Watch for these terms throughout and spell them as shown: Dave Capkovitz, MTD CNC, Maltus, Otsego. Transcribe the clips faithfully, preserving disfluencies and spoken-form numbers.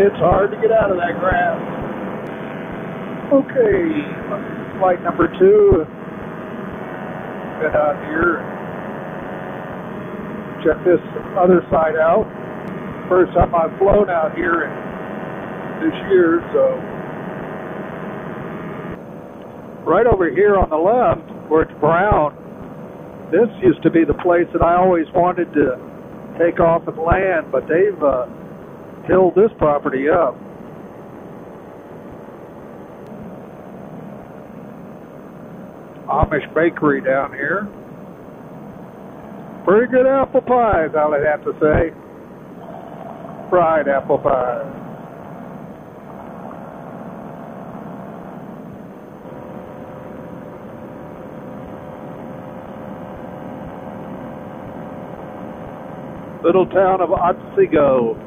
It's hard to get out of that grab. Okay, flight number two. Get out here. Check this other side out. First time I've flown out here in this year, so. Right over here on the left, where it's brown, this used to be the place that I always wanted to take off and land, but they've uh, filled this property up. Amish bakery down here. Pretty good apple pies, I would have to say. Fried apple pies. Little town of Otsego.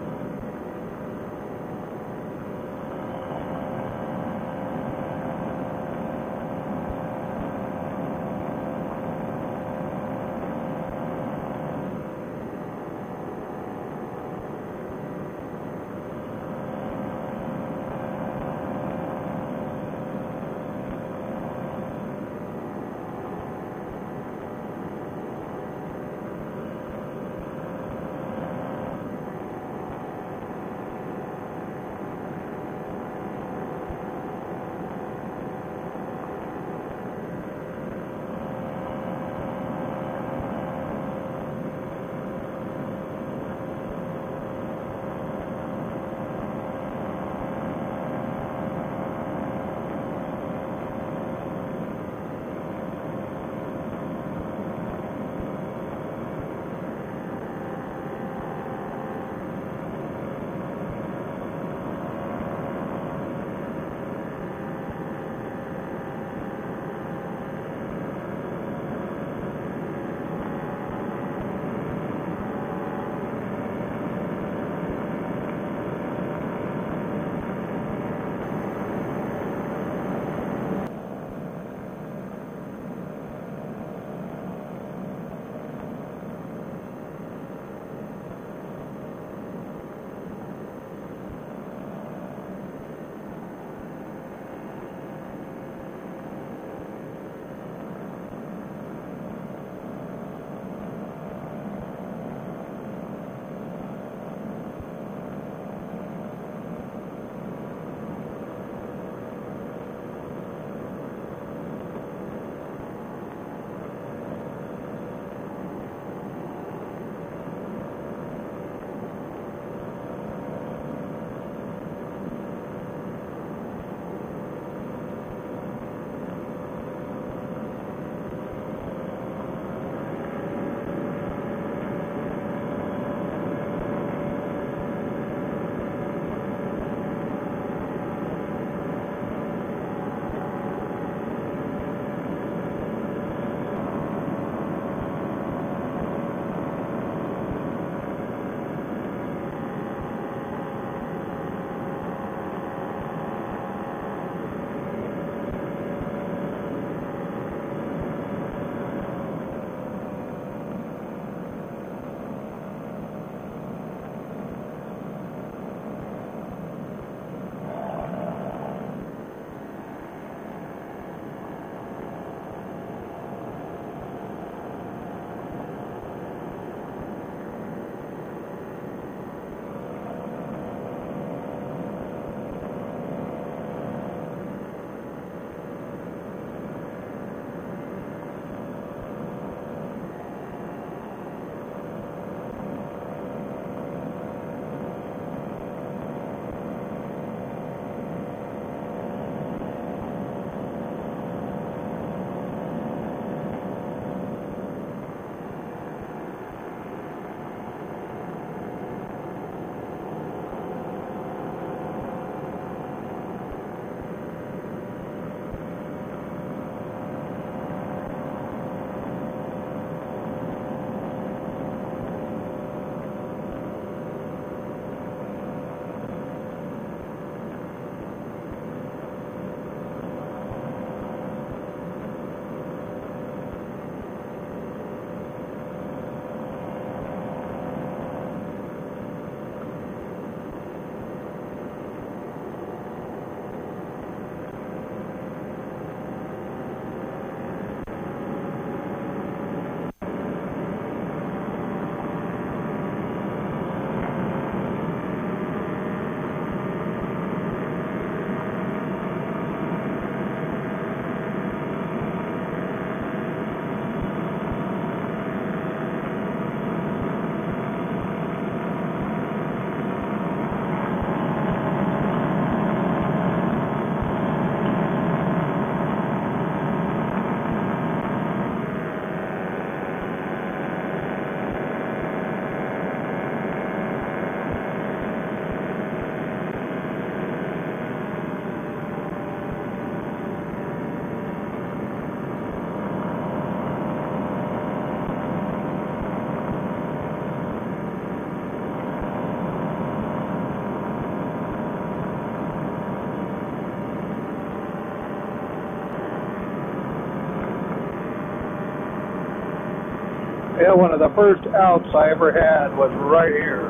Yeah, one of the first outs I ever had was right here.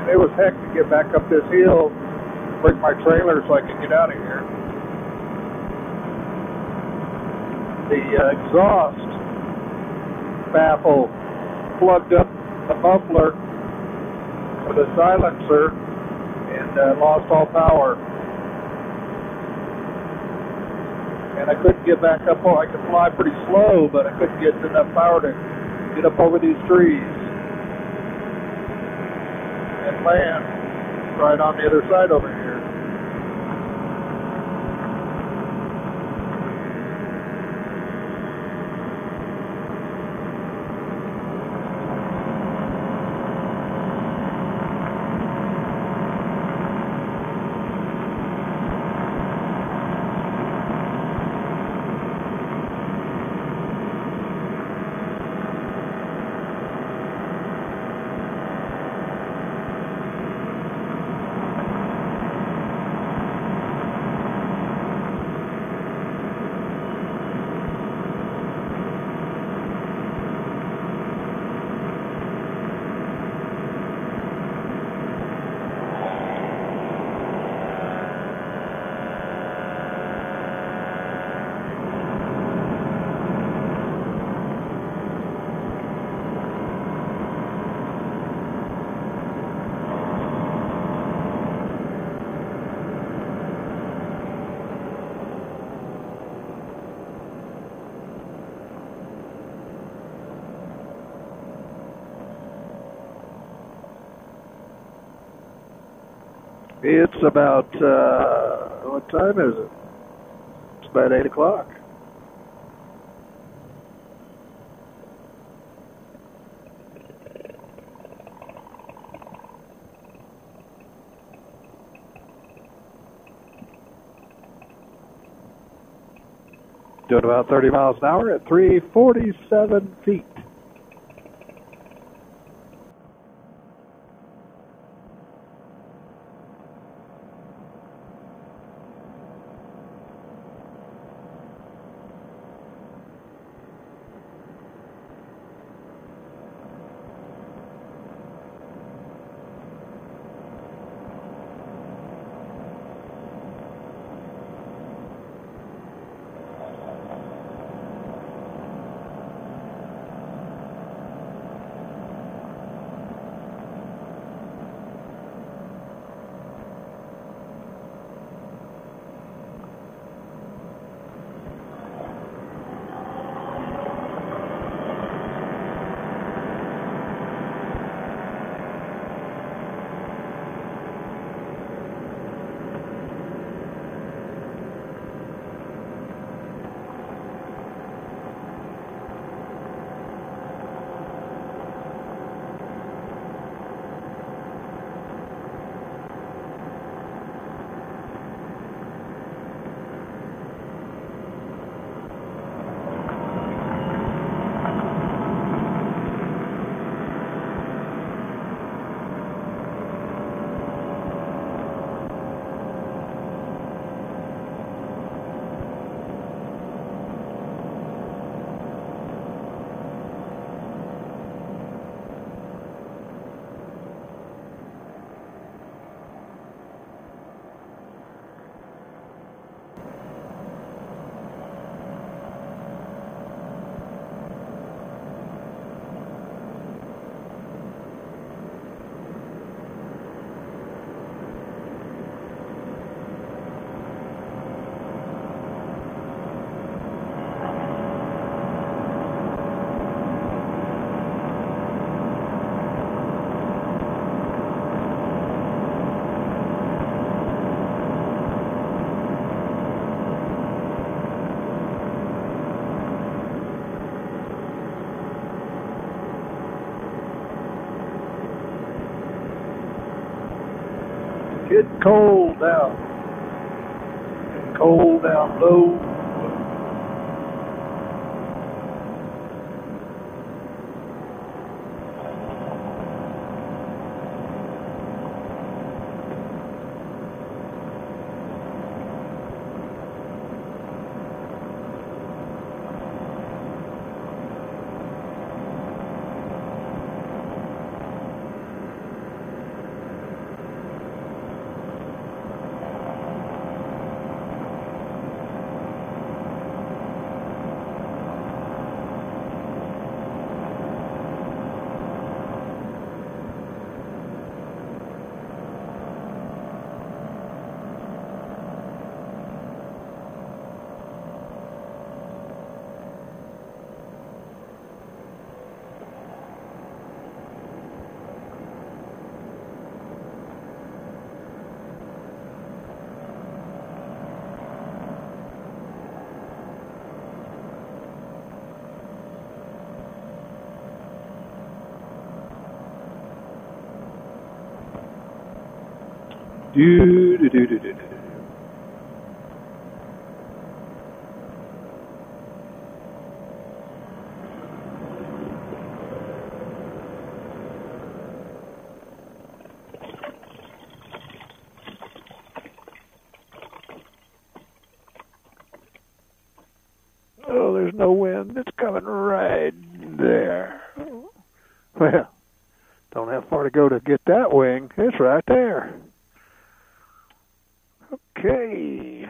And it was heck to get back up this hill, bring my trailer so I could get out of here. The uh, exhaust baffle plugged up the muffler with a silencer and uh, lost all power. And I couldn't get back up. I could fly pretty slow, but I couldn't get enough power to get up over these trees and land right on the other side over here. It's about, uh, what time is it? It's about eight o'clock. Doing about thirty miles an hour at three forty-seven feet. Getting cold down. Getting cold down low. Do do do do do do. Oh, there's no wind. It's coming right there. Well, don't have far to go to get that wing. It's right there. Okay.